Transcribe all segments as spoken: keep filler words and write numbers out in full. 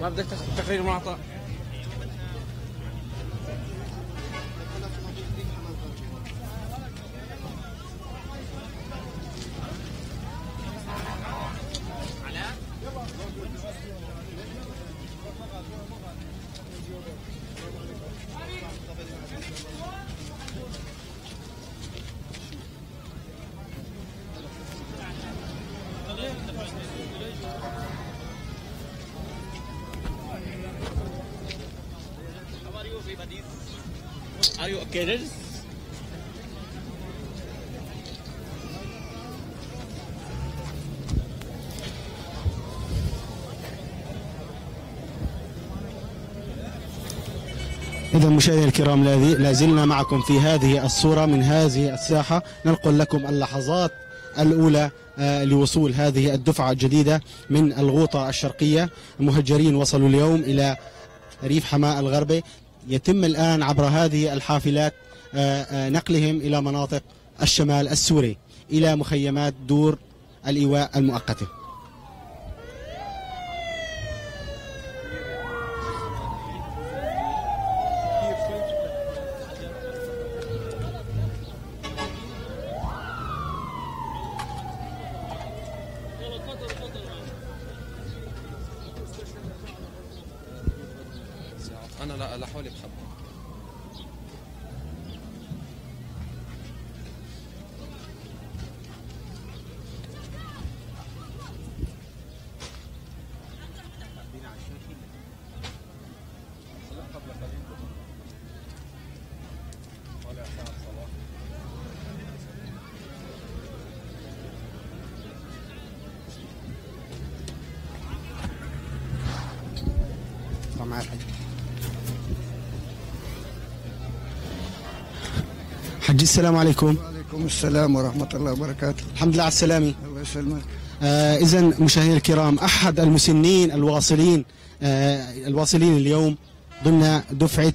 ما بدك تقرير معطى. Are you okay, kids? إذا مشاهدينا الكرام لازلنا معكم في هذه الصورة من هذه الساحة، ننقل لكم اللحظات الأولى لوصول هذه الدفعة الجديدة من الغوطة الشرقية. المهجرين وصلوا اليوم إلى ريف حماه الغربي، يتم الآن عبر هذه الحافلات نقلهم إلى مناطق الشمال السوري إلى مخيمات دور الإيواء المؤقتة. أنا لا لا حولي بخبر. حجي السلام عليكم. وعليكم السلام ورحمة الله وبركاته. الحمد لله على السلامة. الله يسلمك. آه إذا مشاهدينا الكرام، أحد المسنين الواصلين آه الواصلين اليوم ضمن دفعة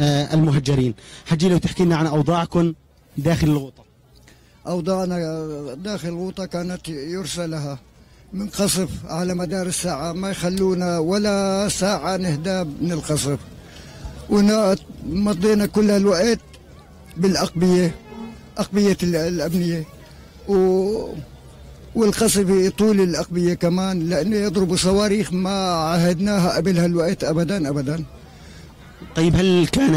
آه المهجرين. حجي لو تحكي لنا عن أوضاعكم داخل الغوطة. أوضاعنا داخل الغوطة كانت يرسى لها من قصف على مدار الساعة، ما يخلونا ولا ساعة نهدى من القصف، ومضينا كل الوقت بالأقبية، أقبية الأبنية، و... والقصف طول الأقبية كمان، لأنه يضربوا صواريخ ما عهدناها قبل هالوقت أبدا أبدا. طيب هل كان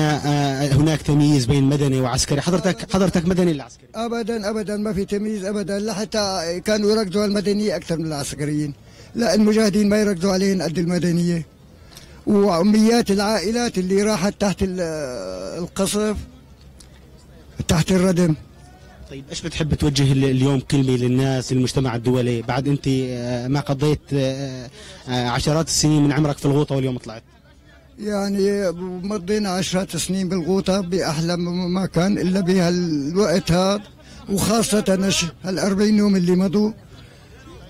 هناك تمييز بين مدني وعسكري؟ حضرتك حضرتك مدني ولا عسكري؟ أبدا أبدا ما في تمييز أبدا، لحتى كانوا يركزوا على المدنية أكثر من العسكريين، لا المجاهدين ما يركزوا عليهم قد المدنية، وأميات العائلات اللي راحت تحت القصف تحت الردم. طيب ايش بتحب توجه اليوم كلمه للناس للمجتمع الدولي بعد انت ما قضيت عشرات السنين من عمرك في الغوطه واليوم طلعت؟ يعني مضينا عشرات سنين بالغوطه باحلى ما كان الا بهالوقت هذا، وخاصه هال أربعين يوم اللي مضوا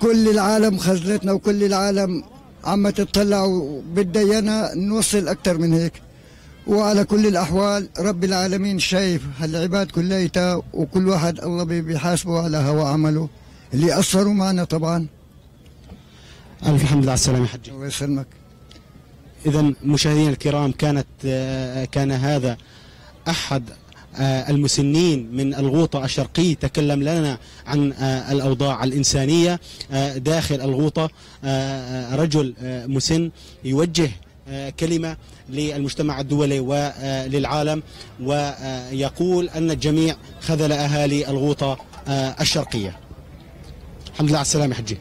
كل العالم خذلتنا، وكل العالم عم تطلع وبدينا نوصل اكثر من هيك. وعلى كل الأحوال رب العالمين شايف هالعباد كليتها، وكل واحد الله بيحاسبه على هوا عمله اللي قصروا معنا طبعا. ألف الحمد لله على السلامة حجي. الله يسلمك. إذا مشاهدينا الكرام، كانت كان هذا أحد المسنين من الغوطة الشرقية تكلم لنا عن الأوضاع الإنسانية داخل الغوطة. رجل مسن يوجه كلمة للمجتمع الدولي وللعالم، ويقول أن الجميع خذل أهالي الغوطة الشرقية. الحمد لله على السلامة حجي.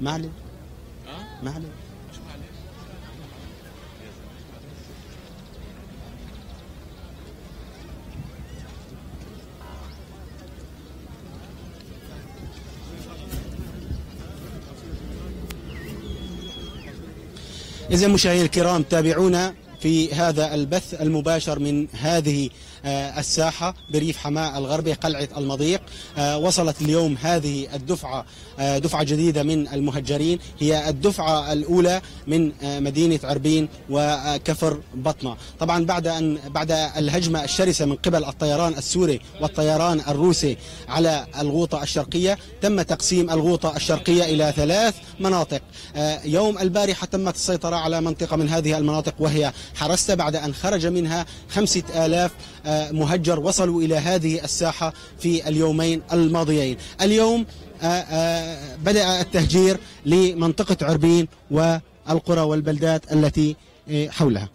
معلم معلم إذا مشاهدينا الكرام، تابعونا في هذا البث المباشر من هذه الساحة بريف حماه الغربي قلعة المضيق. وصلت اليوم هذه الدفعة دفعة جديدة من المهجرين، هي الدفعة الأولى من مدينة عربين وكفر بطنة، طبعا بعد أن بعد الهجمة الشرسة من قبل الطيران السوري والطيران الروسي على الغوطة الشرقية. تم تقسيم الغوطة الشرقية إلى ثلاث مناطق. يوم البارحة تمت السيطرة على منطقة من هذه المناطق وهي حرستا، بعد أن خرج منها خمسة آلاف مهجر وصلوا إلى هذه الساحة في اليومين الماضيين. اليوم بدأ التهجير لمنطقة عربين والقرى والبلدات التي حولها.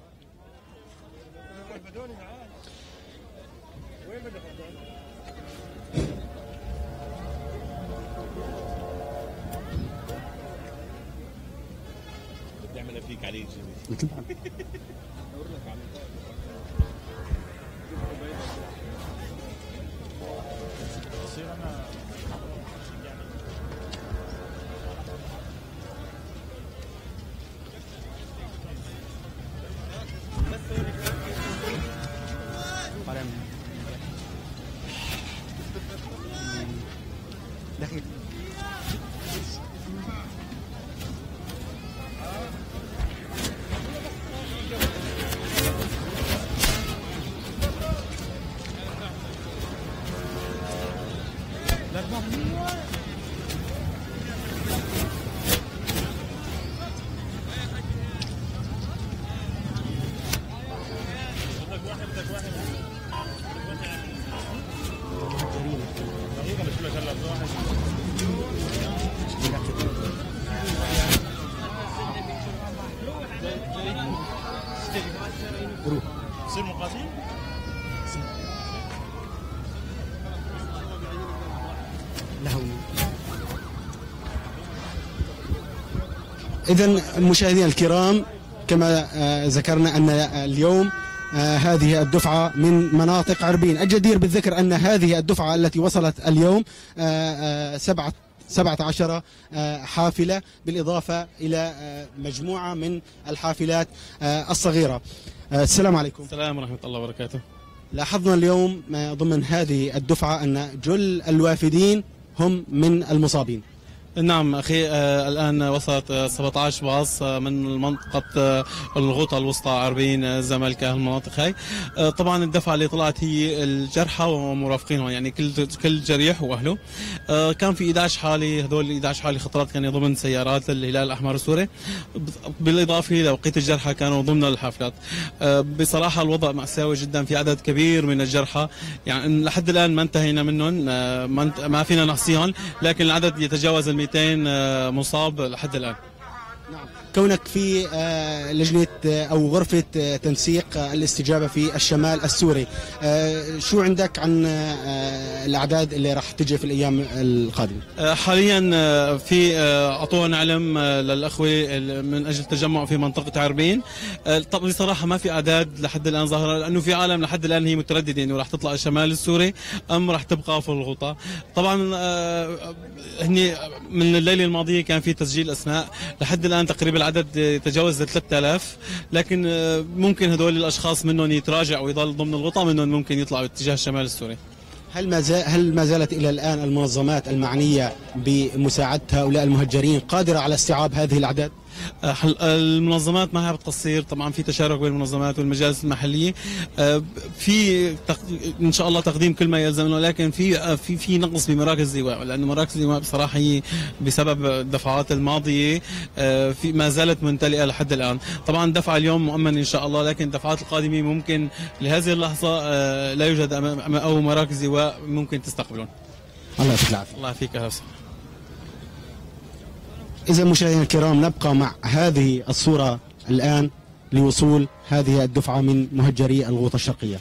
إذن مشاهدينا الكرام، كما ذكرنا أن اليوم هذه الدفعة من مناطق عربين. الجدير بالذكر أن هذه الدفعة التي وصلت اليوم سبعة سبعة عشر حافلة بالإضافة إلى مجموعة من الحافلات الصغيرة. السلام عليكم. السلام ورحمة الله وبركاته. لاحظنا اليوم ضمن هذه الدفعة أن جل الوافدين هم من المصابين. نعم أخي، الآن وصلت سبعة عشر باص من منطقة الغوطة الوسطى عربين الزمالكة المناطق هاي. طبعا الدفعة اللي طلعت هي الجرحى ومرافقينهم، يعني كل كل جريح وأهله. كان في إحدى عشر حالة، هذول إحدى عشر حالة خطرات كانوا ضمن سيارات الهلال الأحمر السوري، بالإضافة لبقية الجرحى كانوا ضمن الحافلات. بصراحة الوضع مأساوي جدا، في عدد كبير من الجرحى، يعني لحد الآن ما انتهينا منهم، ما فينا نحصيهم، لكن العدد يتجاوز المئة مئتين مصاب لحد الآن. نعم. كونك في لجنة أو غرفة تنسيق الاستجابة في الشمال السوري، شو عندك عن الأعداد اللي راح تجي في الأيام القادمة؟ حاليا في أعطونا علم للأخوة من أجل التجمع في منطقة عربين. طب بصراحة ما في أعداد لحد الآن ظاهرة، لأنه في عالم لحد الآن هي مترددة إنه راح تطلع الشمال السوري أم راح تبقى في الغوطة. طبعا هني من الليلة الماضية كان في تسجيل أسماء، لحد الآن تقريبا العدد يتجاوز ثلاثة آلاف، لكن ممكن هذول الاشخاص منهم يتراجع ويضل ضمن الغوطه، منهم ممكن يطلعوا اتجاه الشمال السوري. هل ما هل ما زالت الى الان المنظمات المعنيه بمساعده هؤلاء المهجرين قادره على استيعاب هذه الاعداد؟ المنظمات ما بتقصير، طبعا في تشارك بين المنظمات والمجالس المحليه، في ان شاء الله تقديم كل ما يلزم له، لكن في في في نقص بمراكز الايواء، لانه مراكز الايواء بصراحه هي بسبب الدفعات الماضيه في ما زالت ممتلئه لحد الان. طبعا دفع اليوم مؤمن ان شاء الله، لكن الدفعات القادمه ممكن لهذه اللحظه لا يوجد امام او مراكز ايواء ممكن تستقبلهم. الله يعطيك العافيه. الله يعافيك يا استاذ. إذا مشاهدينا الكرام، نبقى مع هذه الصورة الآن لوصول هذه الدفعة من مهجري الغوطة الشرقية.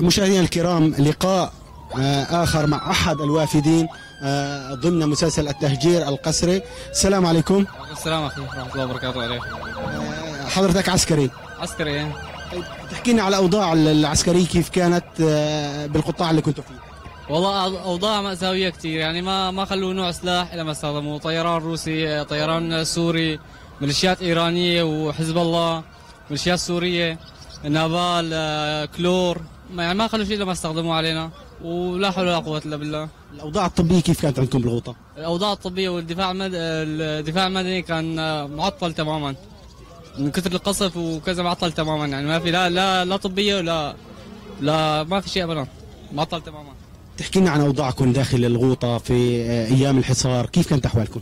مشاهدينا الكرام، لقاء آخر مع أحد الوافدين ضمن مسلسل التهجير القسري. السلام عليكم. السلام عليكم ورحمة الله وبركاته. عليكم. حضرتك عسكري؟ عسكري. طيب تحكي لنا على الأوضاع العسكرية كيف كانت بالقطاع اللي كنتوا فيه؟ والله أوضاع مأساوية كثير، يعني ما ما خلوا نوع سلاح إلا ما استخدموه، طيران روسي، طيران سوري، ميليشيات إيرانية وحزب الله، ميليشيات سورية، نابال، كلور، يعني ما خلوا شيء إلا ما استخدموه علينا، ولا حول ولا قوة إلا بالله. الأوضاع الطبية كيف كانت عندكم بالغوطة؟ الأوضاع الطبية والدفاع المد... الدفاع المدني كان معطل تماما من كثر القصف وكذا، معطل تماما، يعني ما في لا لا لا طبية ولا لا ما في شيء أبدا، معطل تماما. تحكي لنا عن أوضاعكم داخل الغوطة في أيام الحصار، كيف كانت أحوالكم؟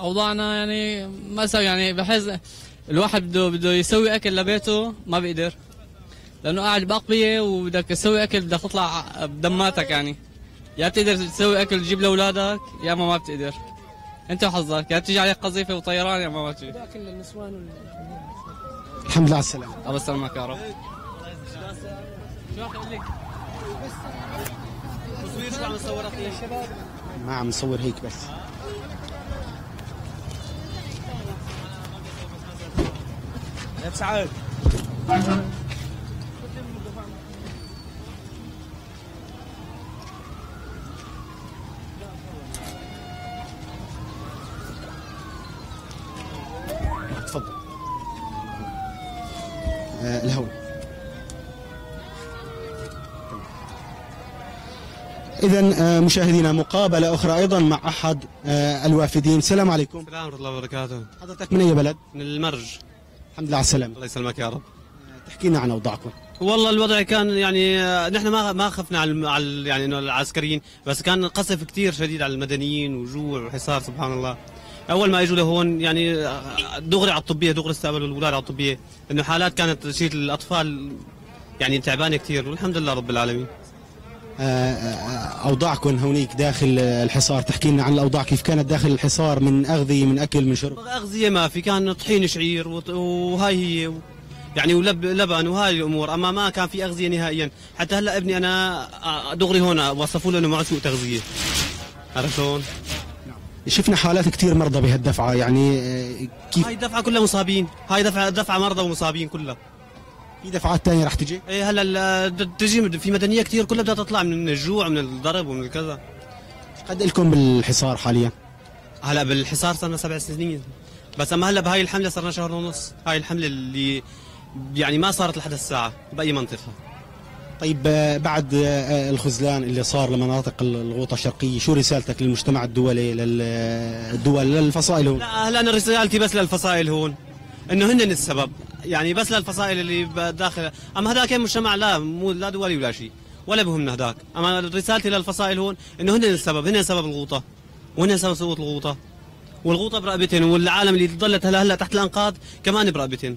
أوضاعنا يعني مأساوي، يعني بحيث الواحد بده بده يسوي أكل لبيته ما بيقدر، لأنه قاعد بأقبية وبدك تسوي أكل بدك تطلع بدماتك، يعني يا بتقدر تسوي أكل وتجيب لأولادك يا ما ما بتقدر، أنت وحظك، يا بتيجي عليك قذيفة وطيران يا ما ما بتجي. أكل للنسوان وال... الحمد لله على السلامة. الله يسلمك يا رب. شو راح أقول لك؟ تصوير شو عم نصورها فيه؟ ما عم نصور هيك بس. يا سعاد. الهول. إذا مشاهدينا مقابلة أخرى أيضا مع أحد الوافدين. السلام عليكم. السلام ورحمة الله وبركاته. حضرتك من أي بلد؟ من المرج. الحمد لله على السلامة. الله يسلمك يا رب. تحكي لنا عن أوضاعكم. والله الوضع كان يعني نحن ما ما خفنا على على يعني إنه العسكريين، بس كان قصف كثير شديد على المدنيين وجوع وحصار سبحان الله. اول ما اجوا لهون يعني دغري على الطبيه، دغري استقبلوا الاولاد على الطبيه، لانه حالات كانت شيء الاطفال يعني تعبانه كثير، والحمد لله رب العالمين. اوضاعكم هونيك داخل الحصار، تحكي لنا عن الاوضاع كيف كانت داخل الحصار من اغذيه من اكل من شرب؟ اغذيه ما في، كان طحين شعير وهاي هي يعني ولب لبن وهاي الامور، اما ما كان في اغذيه نهائيا، حتى هلا ابني انا دغري هون وصفوا له انه معه سوء تغذيه. عرفت شلون؟ شفنا حالات كثير مرضى بهالدفعه، يعني كيف هاي الدفعه كلها مصابين، هاي دفعه دفعه مرضى ومصابين كلها. في دفعات ثانيه رح تجي؟ ايه هلا تجي في مدنيه كثير كلها بدها تطلع من الجوع ومن الضرب ومن الكذا. قد لكم بالحصار حاليا؟ هلا بالحصار صرنا سبع سنين، بس اما هلا بهاي الحمله صرنا شهر ونص، هاي الحمله اللي يعني ما صارت لحد الساعه باي منطقه. طيب بعد الخذلان اللي صار لمناطق الغوطة الشرقية، شو رسالتك للمجتمع الدولي للدول للفصائل هون؟ لا هلا انا رسالتي بس للفصائل هون انه هن السبب، يعني بس للفصائل اللي داخل، اما هذاك المجتمع لا مو لا دولي ولا شيء ولا بهمنا هذاك، اما رسالتي للفصائل هون انه هن السبب، هن سبب الغوطة وهن سبب سقوط الغوطة، والغوطة برقبتهم والعالم اللي ضلت هلا هلا تحت الانقاض كمان برقبتهم.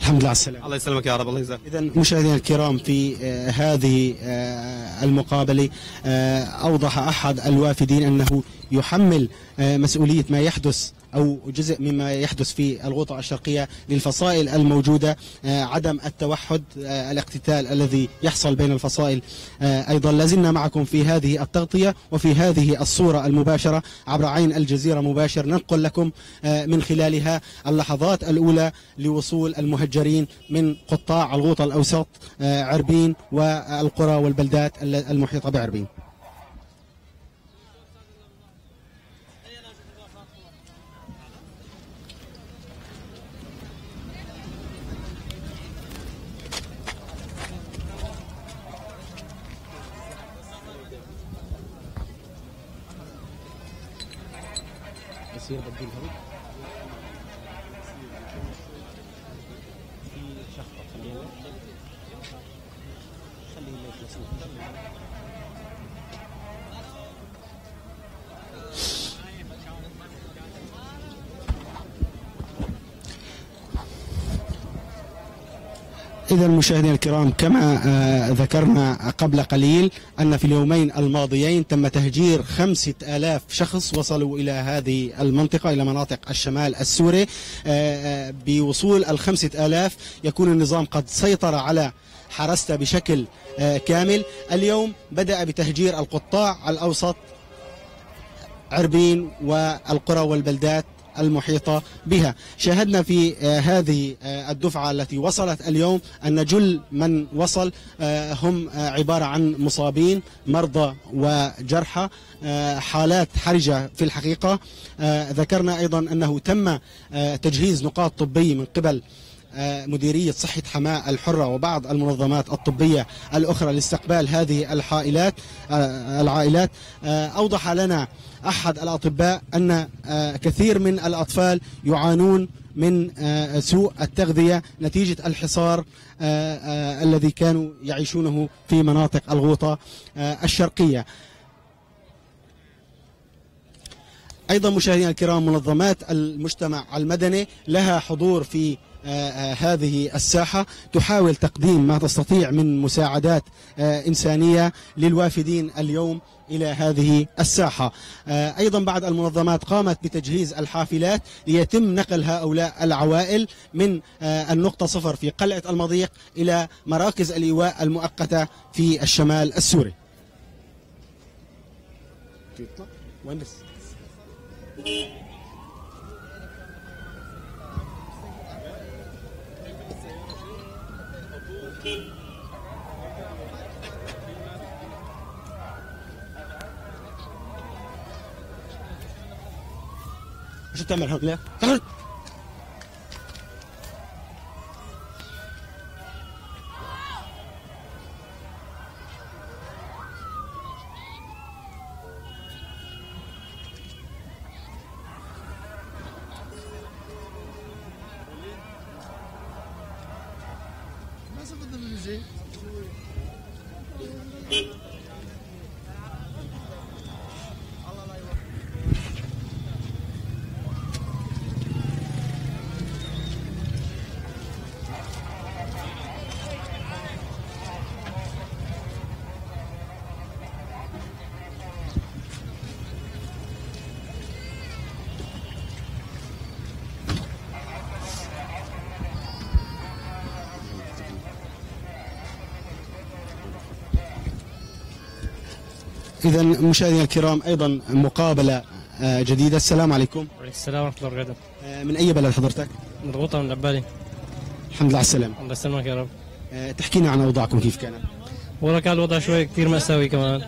الحمد لله على السلامة. الله يسلمك يا رب. الله يجزاك. إذا مشاهدينا الكرام في آه هذه آه المقابلة آه أوضح أحد الوافدين أنه يحمل آه مسؤولية ما يحدث أو جزء مما يحدث في الغوطة الشرقية للفصائل الموجودة، آه عدم التوحد، آه الاقتتال الذي يحصل بين الفصائل. آه أيضا لازلنا معكم في هذه التغطية وفي هذه الصورة المباشرة عبر عين الجزيرة مباشر، ننقل لكم آه من خلالها اللحظات الأولى لوصول المهجرين من قطاع الغوطة الأوسط، آه عربين والقرى والبلدات المحيطة بعربين. يصير بديل هروب في شخص خلينا خليه يصير. إذا مشاهدينا الكرام كما آه ذكرنا قبل قليل أن في اليومين الماضيين تم تهجير خمسة آلاف شخص وصلوا إلى هذه المنطقة إلى مناطق الشمال السوري. آه بوصول الخمسة آلاف يكون النظام قد سيطر على حرستا بشكل آه كامل. اليوم بدأ بتهجير القطاع الأوسط، عربين والقرى والبلدات المحيطة بها. شاهدنا في هذه الدفعة التي وصلت اليوم أن جل من وصل هم عبارة عن مصابين، مرضى وجرحى، حالات حرجة في الحقيقة. ذكرنا أيضا أنه تم تجهيز نقاط طبية من قبل مديرية صحة حماه الحرة وبعض المنظمات الطبية الأخرى لاستقبال هذه الحائلات العائلات. أوضح لنا أحد الأطباء أن كثير من الأطفال يعانون من سوء التغذية نتيجة الحصار الذي كانوا يعيشونه في مناطق الغوطة الشرقية. أيضا مشاهدينا الكرام، منظمات المجتمع المدني لها حضور في هذه الساحة، تحاول تقديم ما تستطيع من مساعدات إنسانية للوافدين اليوم إلى هذه الساحة. أيضا بعض المنظمات قامت بتجهيز الحافلات ليتم نقل هؤلاء العوائل من النقطة صفر في قلعة المضيق إلى مراكز الإيواء المؤقتة في الشمال السوري. شو تعمل هون؟ لا تعال. إذا مشاهدينا الكرام، أيضا مقابلة جديدة. السلام عليكم. وعليكم السلام ورحمة الله وبركاته. من أي بلد حضرتك؟ من الغوطة، من العبالي. الحمد لله على السلامة. الله يسلمك يا رب. تحكي لنا عن أوضاعكم كيف كانت؟ والله كان الوضع شوي كثير مأساوي، كمان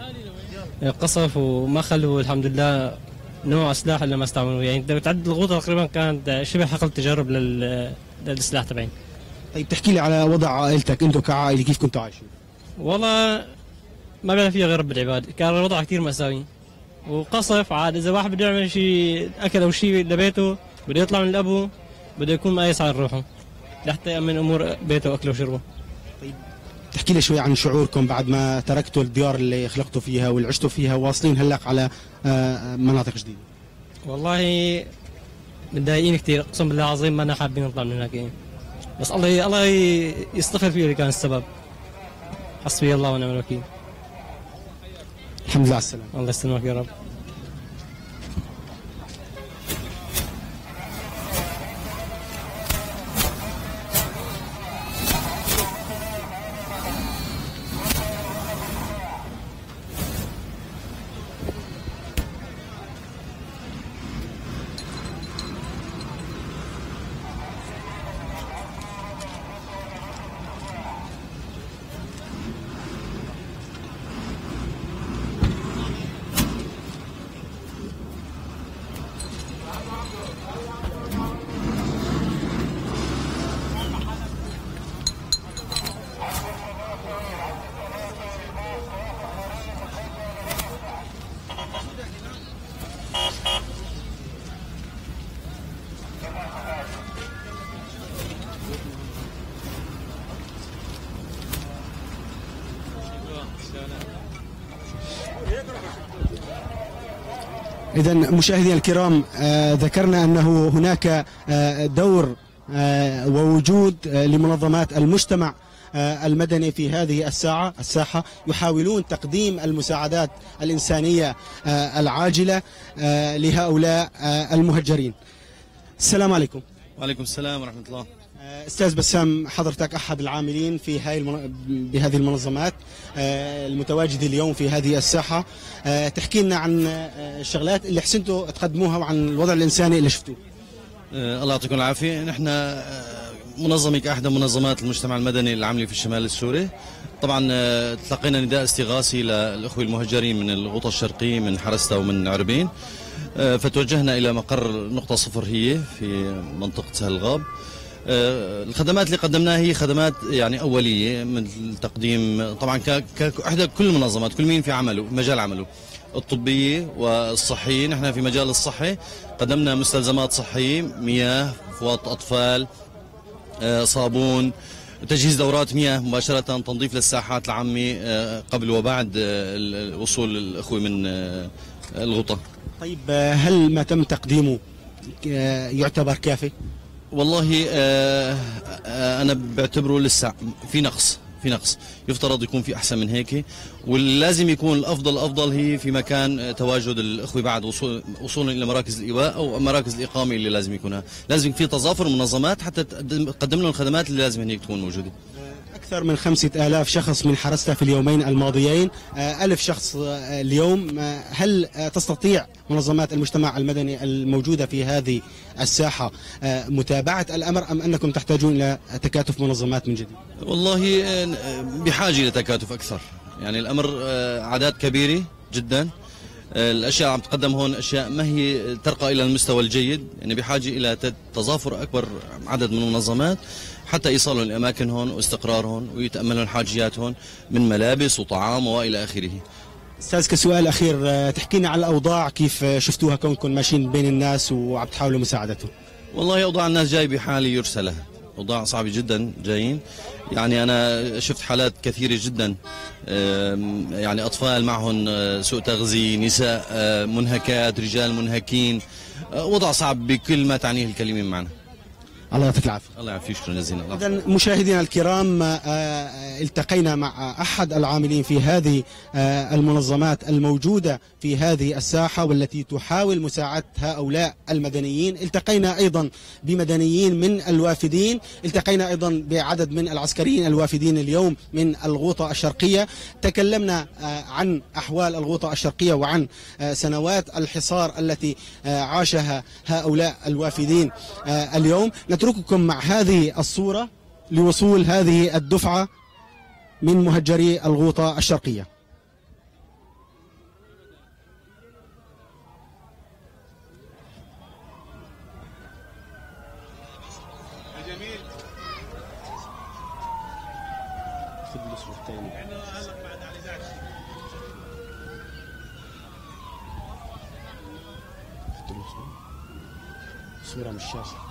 قصف وما خلوا الحمد لله نوع سلاح اللي ما استعملوه، يعني بتعد الغوطة تقريبا كانت شبه حقل تجارب للسلاح تبعين. طيب تحكي لي على وضع عائلتك أنتم كعائلة، كيف كنتوا عايشين؟ والله ما بيعرف فيها غير رب العباد، كان الوضع كثير مأساوي وقصف. عاد اذا واحد بده يعمل شيء اكل او شيء لبيته بده يطلع من الابو، بده يكون مقايس على روحه لحتى يامن امور بيته واكله وشربه. طيب تحكي لي شوي عن شعوركم بعد ما تركتوا الديار اللي خلقتوا فيها واللي عشتوا فيها واصلين هلا على مناطق جديده؟ والله متضايقين كثير، اقسم بالله العظيم ما انا حابين نطلع من هناك يعني. بس الله الله يستغفر فيه اللي كان السبب. حسبي الله ونعم الوكيل. الحمد لله على السلامة. الله يسلمك يا رب. إذا مشاهدينا الكرام، آه ذكرنا أنه هناك آه دور آه ووجود آه لمنظمات المجتمع آه المدني في هذه الساعة الساحة، يحاولون تقديم المساعدات الإنسانية آه العاجلة آه لهؤلاء آه المهجرين. السلام عليكم. وعليكم السلام ورحمة الله. أستاذ بسام، حضرتك أحد العاملين في هاي المن... بهذه المنظمات المتواجدة اليوم في هذه الساحة. تحكي لنا عن الشغلات اللي حسنتوا تقدموها وعن الوضع الإنساني اللي شفتوه. الله يعطيكم العافية. نحن منظمة كأحدى منظمات المجتمع المدني العاملة في الشمال السوري، طبعا تلقينا نداء استغاثي للأخوة المهجرين من الغوطة الشرقية من حرستا ومن عربين، فتوجهنا إلى مقر نقطة صفر هي في منطقة سهل الغاب. الخدمات اللي قدمناها هي خدمات يعني أولية، مثل تقديم طبعا كأحدى كل المنظمات، كل مين في عمله مجال عمله، الطبية والصحية. نحن في مجال الصحي قدمنا مستلزمات صحية، مياه، فوط أطفال، صابون، تجهيز دورات مياه مباشرة، تنظيف للساحات العامة قبل وبعد وصول الأخوة من الغوطة. طيب، هل ما تم تقديمه يعتبر كافي؟ والله أنا بعتبره لسه في نقص، في نقص يفترض يكون في أحسن من هيك، ولازم يكون الأفضل أفضل هي في مكان تواجد الأخوة بعد وصول وصولا إلى مراكز الإيواء أو مراكز الإقامة اللي لازم يكونها. لازم في تظافر منظمات حتى تقدم لهم الخدمات اللي لازم هنيك تكون موجودة. أكثر من خمسة آلاف شخص من حرستا في اليومين الماضيين، ألف شخص اليوم. هل تستطيع منظمات المجتمع المدني الموجودة في هذه الساحة متابعة الأمر، أم أنكم تحتاجون إلى تكاتف منظمات من جديد؟ والله بحاجة لتكاتف أكثر، يعني الأمر أعداد كبيرة جدا، الأشياء عم تقدم هون أشياء ما هي ترقى إلى المستوى الجيد، يعني بحاجة إلى تظافر أكبر عدد من المنظمات حتى يصلوا لأماكن هون واستقرار هون ويتأملوا حاجيات هون من ملابس وطعام وإلى آخره. أستاذ، كسؤال أخير، تحكينا على الأوضاع كيف شفتوها كونكم ماشيين بين الناس وعم تحاولوا مساعدتهم؟ والله أوضاع الناس جاي بحالة يرسلها، أوضاع صعبة جدا جايين، يعني أنا شفت حالات كثيرة جدا، يعني أطفال معهم سوء تغذية، نساء منهكات، رجال منهكين، وضع صعب بكل ما تعنيه الكلمة معنا. الله يعطيك العافية. الله يعافيك، شكرا جزيلا. إذا مشاهدينا الكرام، التقينا مع أحد العاملين في هذه المنظمات الموجودة في هذه الساحة والتي تحاول مساعدة هؤلاء المدنيين، التقينا أيضا بمدنيين من الوافدين، التقينا أيضا بعدد من العسكريين الوافدين اليوم من الغوطة الشرقية، تكلمنا عن أحوال الغوطة الشرقية وعن سنوات الحصار التي عاشها هؤلاء الوافدين اليوم. نترككم مع هذه الصورة لوصول هذه الدفعة من مهجري الغوطة الشرقية. جميل. صورة من الشاشة.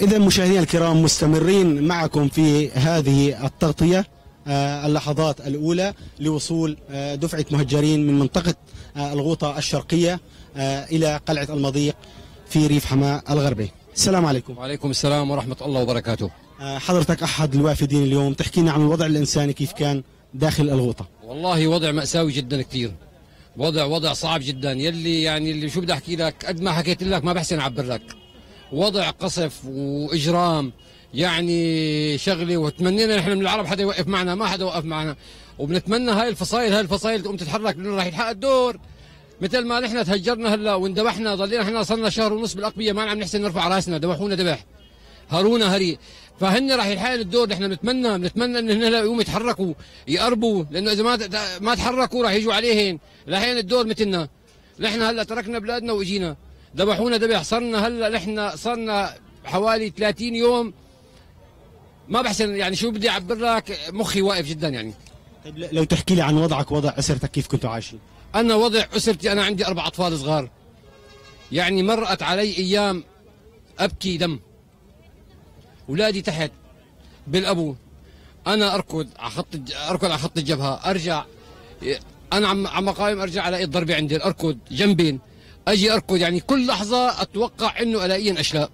إذا مشاهدينا الكرام، مستمرين معكم في هذه التغطية اللحظات الأولى لوصول دفعة مهجرين من منطقة الغوطة الشرقية إلى قلعة المضيق في ريف حماه الغربي. السلام عليكم. وعليكم السلام ورحمة الله وبركاته. حضرتك أحد الوافدين اليوم، تحكي لنا عن الوضع الإنساني كيف كان داخل الغوطة؟ والله وضع مأساوي جدا كثير، وضع وضع صعب جدا، يلي يعني اللي شو بدي أحكي لك، قد ما حكيت لك ما بحسن أعبر لك. وضع قصف واجرام، يعني شغله، وتمنينا نحن من العرب حدا يوقف معنا، ما حدا وقف معنا، وبنتمنى هاي الفصائل هاي الفصائل تقوم تتحرك لانه راح يلحق الدور. مثل ما نحن تهجرنا هلا واندبحنا، ضلينا احنا صرنا شهر ونص بالاقبيه ما عم نحسن نرفع راسنا، ذبحونا ذبح، هرونا هري، فهن راح يلحقن الدور. نحن بنتمنى بنتمنى انه هن هلا يقوموا يتحركوا يقربوا، لانه اذا ما ما تحركوا راح يجوا عليهن، لاحقين الدور مثلنا. نحن هلا تركنا بلادنا واجينا، ذبحونا ذبح، صرنا هلا نحن صرنا حوالي ثلاثين يوم ما بحسن، يعني شو بدي اعبر لك، مخي واقف جدا يعني. طيب لو تحكي لي عن وضعك، وضع اسرتك، كيف كنتوا عايشين؟ انا وضع اسرتي، انا عندي اربع اطفال صغار، يعني مرقت علي ايام ابكي دم. اولادي تحت بالابو، انا اركض على خط اركض على خط الجبهه، ارجع انا عم عم اقاوم، ارجع الاقي الضربه عندي، اركض جنبين، اجي اركض، يعني كل لحظه اتوقع انه الاقيهم اشلاء،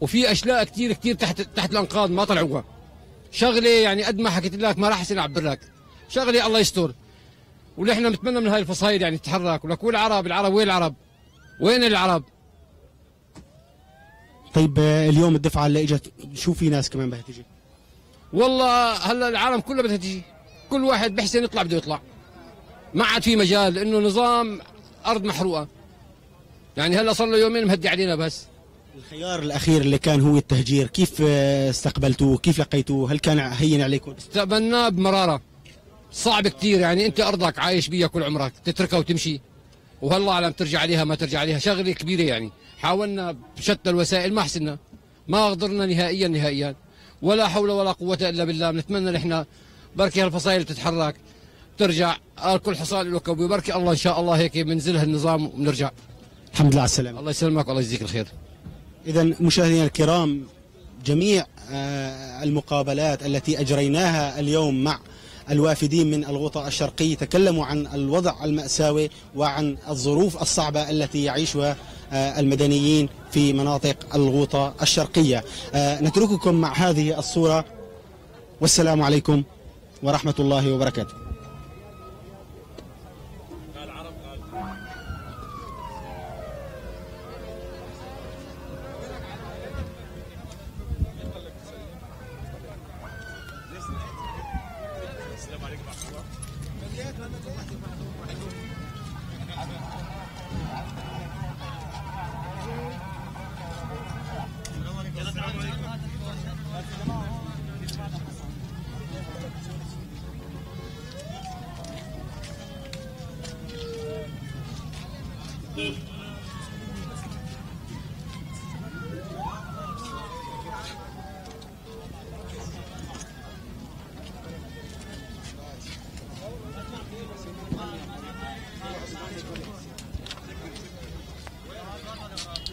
وفي اشلاء كثير كثير تحت تحت الانقاض ما طلعوها. شغله يعني قد ما حكيت لك ما راح احسن اعبر لك، شغله الله يستر. ونحن بنتمنى من هاي الفصائل يعني تتحرك، ولك والعرب، العرب وين العرب؟ وين العرب؟ طيب اليوم الدفعه اللي اجت، شو في ناس كمان بدها تجي؟ والله هلا العالم كله بدها تجي، كل واحد بحسن يطلع بده يطلع. ما عاد في مجال، لانه نظام ارض محروقه. يعني هلا صار له يومين مهدي علينا بس. الخيار الاخير اللي كان هو التهجير، كيف استقبلتوه؟ كيف لقيتوه؟ هل كان هين عليكم؟ استقبلناه بمراره. صعب كثير، يعني انت ارضك عايش بيها كل عمرك، تتركها وتمشي، وهالله اعلم ترجع عليها ما ترجع عليها، شغله كبيره يعني. حاولنا بشتى الوسائل ما حسنا، ما قدرنا نهائيا نهائيا، ولا حول ولا قوه الا بالله. بنتمنى نحن بركي هالفصائل بتتحرك بترجع، كل حصان له كوبي، بركي الله ان شاء الله هيك بنزل هالنظام وبنرجع. الحمد لله على السلامة. الله يسلمك والله يجزيك الخير. إذا مشاهدينا الكرام، جميع المقابلات التي أجريناها اليوم مع الوافدين من الغوطة الشرقية تكلموا عن الوضع المأساوي وعن الظروف الصعبة التي يعيشها المدنيين في مناطق الغوطة الشرقية. نترككم مع هذه الصورة، والسلام عليكم ورحمة الله وبركاته.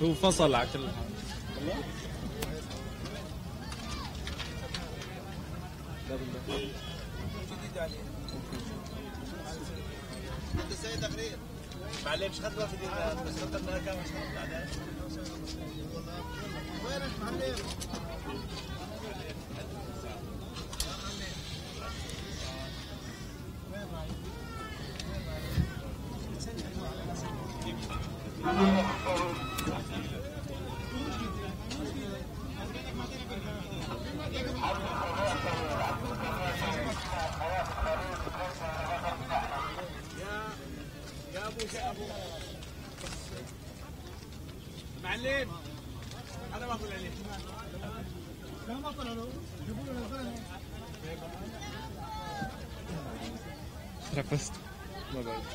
هو فصل على كل معلم هذا ما اقول عليه ما طلعوا جيبوا لنا ترفست ما بعرف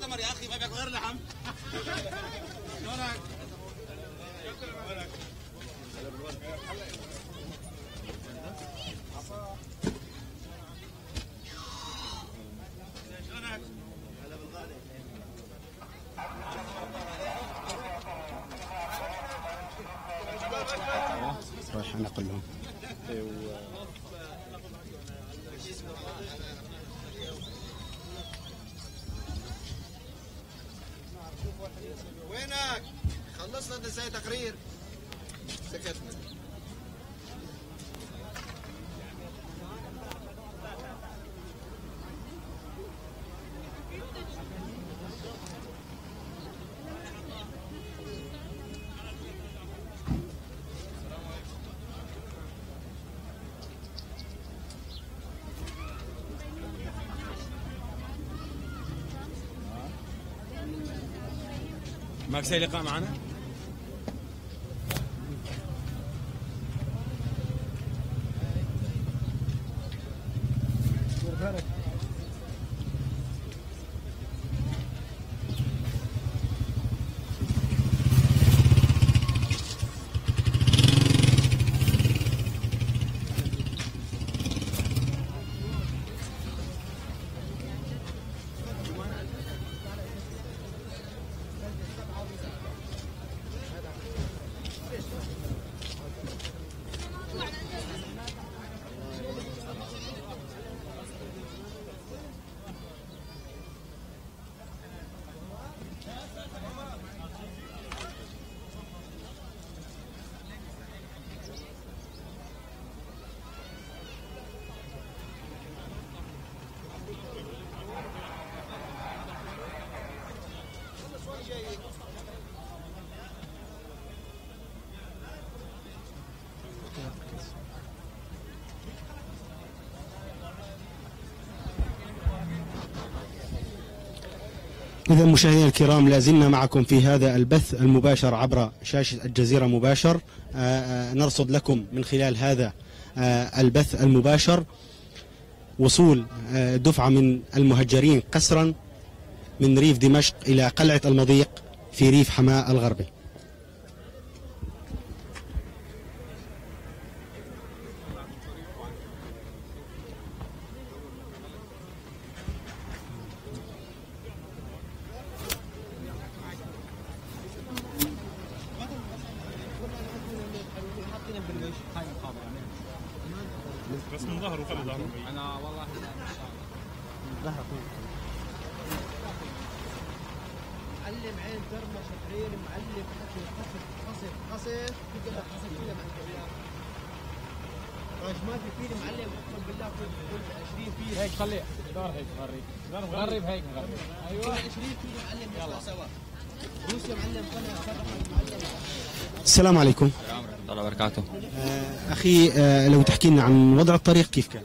تمر يا اخي ما بياكل غير لحم. رايح انا اقول لهم. وينك؟ خلصنا انت ازاي تقرير؟ سكتنا. ما في لقاء معنا؟ إذا مشاهدينا الكرام لازلنا معكم في هذا البث المباشر عبر شاشة الجزيرة مباشر. نرصد لكم من خلال هذا البث المباشر وصول دفعة من المهجرين قسرا من ريف دمشق إلى قلعة المضيق في ريف حماه الغربي. بس من ظهره خلي ظهره انا والله ان شاء الله ظهره معلم عين درمش شعير معلم حكي قصف قصف قصف كل قصف كله معلم راج ما في فيل معلم اقسم بالله عشرين فيل هيك خليه دار هيك غرب غرب هيك غرب ايوه عشرين فيل معلم يلا سوا روسيا معلم قناه معلم. السلام عليكم الله وبركاته. أخي لو تحكي لنا عن وضع الطريق كيف كان؟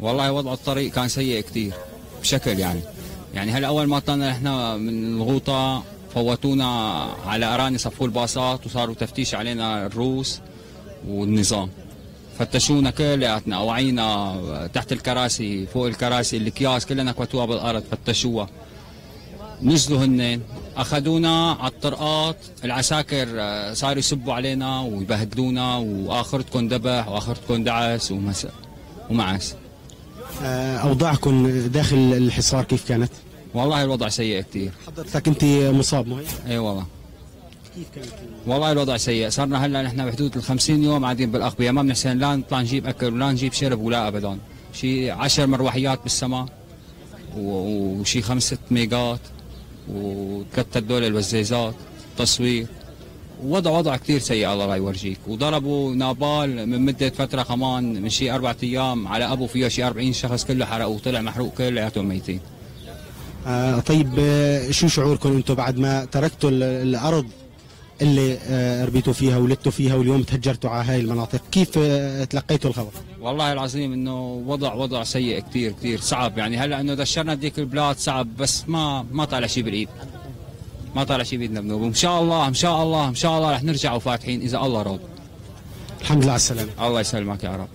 والله وضع الطريق كان سيء كثير بشكل يعني يعني هلا أول ما طلعنا نحن من الغوطة فوتونا على أراني صفوا الباصات وصاروا تفتيش علينا الروس والنظام فتشونا كلياتنا أوعينا تحت الكراسي فوق الكراسي الأكياس كلنا كوتوها بالأرض فتشوها نزلوا هنين اخذونا على الطرقات العساكر صاروا يسبوا علينا ويبهدلونا واخرتكم ذبح واخرتكم دعس ومس ومعس. اوضاعكم داخل الحصار كيف كانت؟ والله الوضع سيء كثير. حضرتك انت مصاب مو هيك؟ اي والله. كيف كانت؟ والله الوضع سيء، صرنا هلا نحن بحدود ال خمسين يوم قاعدين بالاقبيه، ما بنحسن لا نطلع نجيب اكل ولا نجيب شرب ولا ابدا، شي عشر مروحيات بالسماء وشي خمسة ميجات وكتر دول الوزيزات تصوير ووضع وضع كثير سيء الله لا يورجيك. وضربوا نابال من مده فتره كمان من شي اربع ايام على ابو فيها شي أربعين شخص كله حرقوا طلع محروق كلياتهم ميتين. آه طيب شو شعوركم انتم بعد ما تركتوا الارض اللي ربيتوا فيها ولدتوا فيها واليوم تهجرتوا على هاي المناطق، كيف تلقيتوا الخبر؟ والله العظيم انه وضع وضع سيء كثير كثير صعب، يعني هلا انه دشرنا بديك البلاد صعب، بس ما ما طالع شيء بالايد، ما طالع شيء بايدنا بنوب، وان شاء الله ان شاء الله ان شاء الله رح نرجع وفاتحين اذا الله راضي. الحمد لله على السلامة. الله يسلمك يا رب.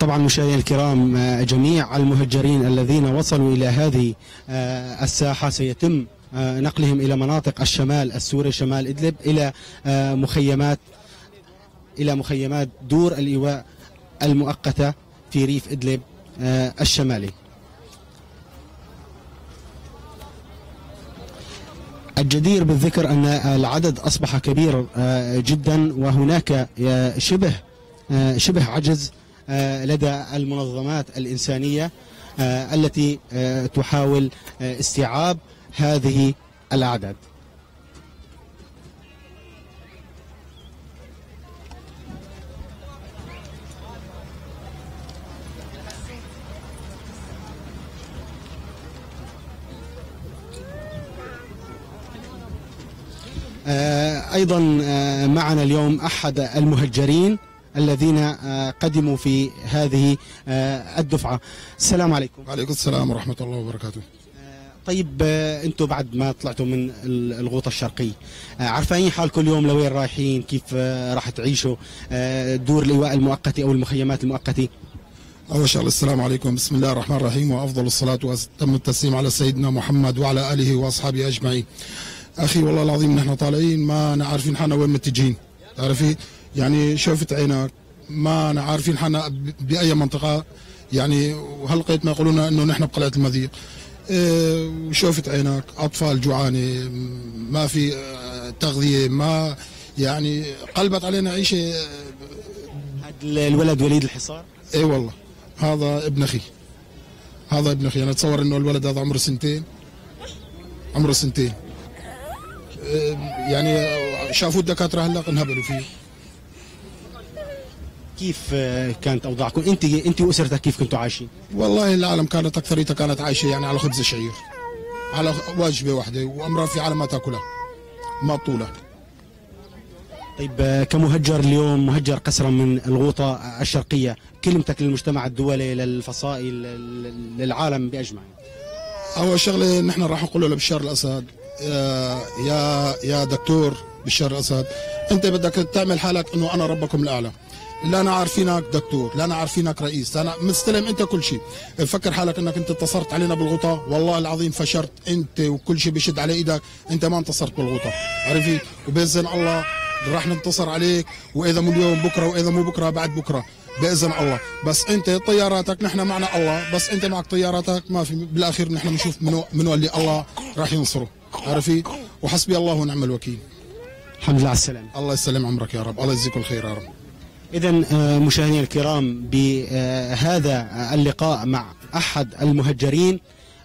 طبعا مشاهدينا الكرام، جميع المهجرين الذين وصلوا إلى هذه الساحة سيتم نقلهم إلى مناطق الشمال السوري، شمال إدلب، إلى مخيمات إلى مخيمات دور الإيواء المؤقتة في ريف إدلب الشمالي. الجدير بالذكر أن العدد أصبح كبير جدا، وهناك شبه شبه عجز لدى المنظمات الإنسانية التي تحاول استيعاب هذه الأعداد. أيضا معنا اليوم أحد المهجرين الذين قدموا في هذه الدفعة. السلام عليكم. وعليكم السلام ورحمة الله وبركاته. طيب أنتم بعد ما طلعتوا من الغوطة الشرقية، عارفين حالكم اليوم لوين رايحين؟ كيف راح تعيشوا دور الإيواء المؤقتة أو المخيمات المؤقتة؟ أول شيء السلام عليكم، بسم الله الرحمن الرحيم، وأفضل الصلاة وأتم التسليم على سيدنا محمد وعلى آله وأصحابه أجمعين. أخي والله العظيم نحن طالعين ما عارفين حالنا وين متجهين، تعرفي؟ يعني شفت عينك ما أنا عارفين حنا بأي منطقة، يعني وهلقيت ما يقولون أنه نحن بقلعة المضيق. إيه وشفت عينك، أطفال جوعانة، ما في تغذية، ما يعني قلبت علينا عيشة. الولد وليد الحصار؟ إيه والله هذا ابن أخي، هذا ابن أخي. أنا أتصور أنه الولد هذا عمره سنتين، عمره سنتين إيه يعني. شافوا الدكاترة هلا انهبلوا فيه. كيف كانت اوضاعكم انت انت واسرتك؟ كيف كنتوا عايشين؟ والله العالم كانت اكثريتها كانت عايشه يعني على خبز الشعير، على وجبه واحده، وامرها في عالم ما تاكلها، ما بطوله. طيب كمهجر اليوم، مهجر قسرا من الغوطه الشرقيه، كلمتك للمجتمع الدولي، للفصائل، للعالم باجمعين؟ اول شغله نحن راح نقول له لبشار الاسد، يا يا يا دكتور بشار الاسد، انت بدك تعمل حالك انه انا ربكم الاعلى، لا أنا عارفينك دكتور، لا أنا عارفينك رئيس، أنا مستلم أنت كل شيء. فكر حالك أنك أنت انتصرت علينا بالغوطة، والله العظيم فشرت أنت وكل شيء بيشد على إيدك، أنت ما انتصرت بالغوطة، عرفت؟ وبإذن الله راح ننتصر عليك، وإذا مو اليوم بكرة، وإذا مو بكرة بعد بكرة بإذن الله. بس أنت طياراتك، نحن معنا الله، بس أنت معك طياراتك، ما في بالأخير نحن بنشوف منو منو اللي الله راح ينصره، عرفت؟ وحسبي الله ونعم الوكيل. الحمد لله على السلامة. الله يسلم عمرك يا رب، الله يجزيك الخير يا رب. إذا مشاهدينا الكرام، بهذا اللقاء مع أحد المهجرين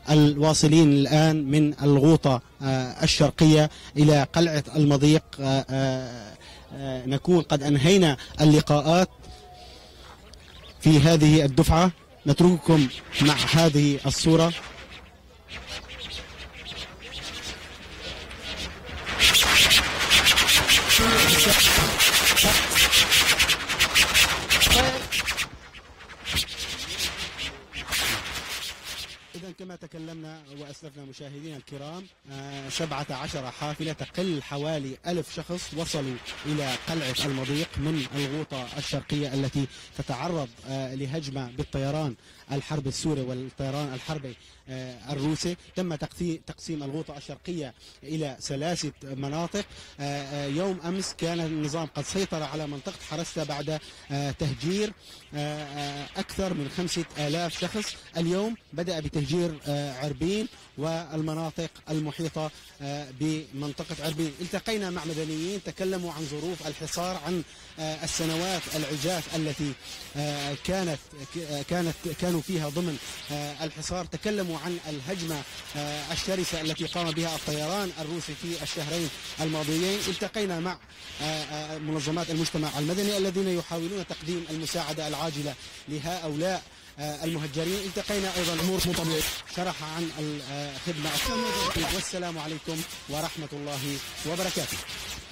الواصلين الآن من الغوطة الشرقية إلى قلعة المضيق، نكون قد أنهينا اللقاءات في هذه الدفعة. نترككم مع هذه الصورة. كما تكلمنا وأسلفنا مشاهدينا الكرام، سبعة عشر حافلة تقل حوالي ألف شخص وصلوا إلى قلعة المضيق من الغوطة الشرقية التي تتعرض لهجمة بالطيران الحربي السوري والطيران الحربي الروسي. تم تقسيم الغوطة الشرقية إلى ثلاثة مناطق. يوم أمس كان النظام قد سيطر على منطقة حرسلة بعد تهجير أكثر من خمسة آلاف شخص. اليوم بدأ بتهجير عربين والمناطق المحيطة بمنطقة عربين. التقينا مع مدنيين تكلموا عن ظروف الحصار، عن السنوات العجاف التي كانت كانت كانوا فيها ضمن الحصار، تكلموا عن الهجمة الشرسة التي قام بها الطيران الروسي في الشهرين الماضيين. التقينا مع منظمات المجتمع المدني الذين يحاولون تقديم المساعدة العاجلة لهؤلاء المهجرين. التقينا ايضا امور مو طبيعي شرح عن الخدمه. والسلام عليكم ورحمه الله وبركاته.